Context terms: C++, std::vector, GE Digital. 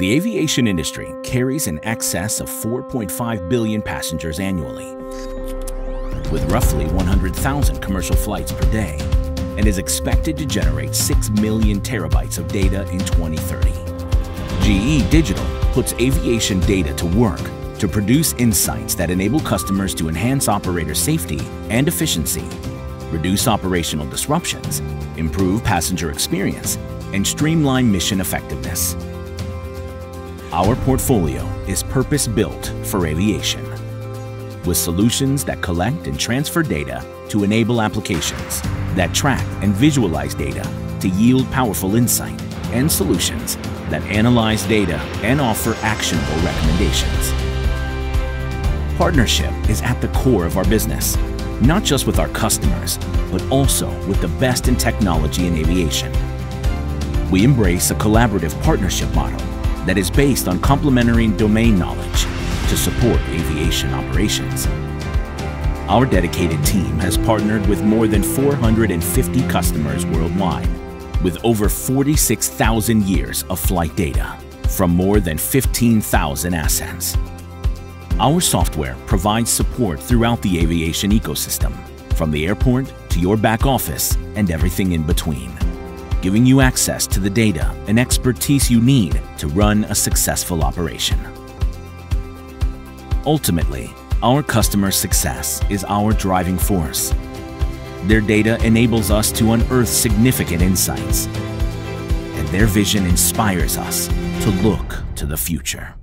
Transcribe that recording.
The aviation industry carries in excess of 4.5 billion passengers annually, with roughly 100,000 commercial flights per day, and is expected to generate 6 million terabytes of data in 2030. GE Digital puts aviation data to work to produce insights that enable customers to enhance operator safety and efficiency, reduce operational disruptions, improve passenger experience, and streamline mission effectiveness. Our portfolio is purpose-built for aviation, with solutions that collect and transfer data to enable applications, that track and visualize data to yield powerful insight, and solutions that analyze data and offer actionable recommendations. Partnership is at the core of our business, not just with our customers, but also with the best in technology and aviation. We embrace a collaborative partnership model that is based on complementary domain knowledge to support aviation operations. Our dedicated team has partnered with more than 450 customers worldwide, with over 46,000 years of flight data from more than 15,000 assets. Our software provides support throughout the aviation ecosystem, from the airport to your back office and everything in between, giving you access to the data and expertise you need to run a successful operation. Ultimately, our customer success is our driving force. Their data enables us to unearth significant insights, and their vision inspires us to look to the future.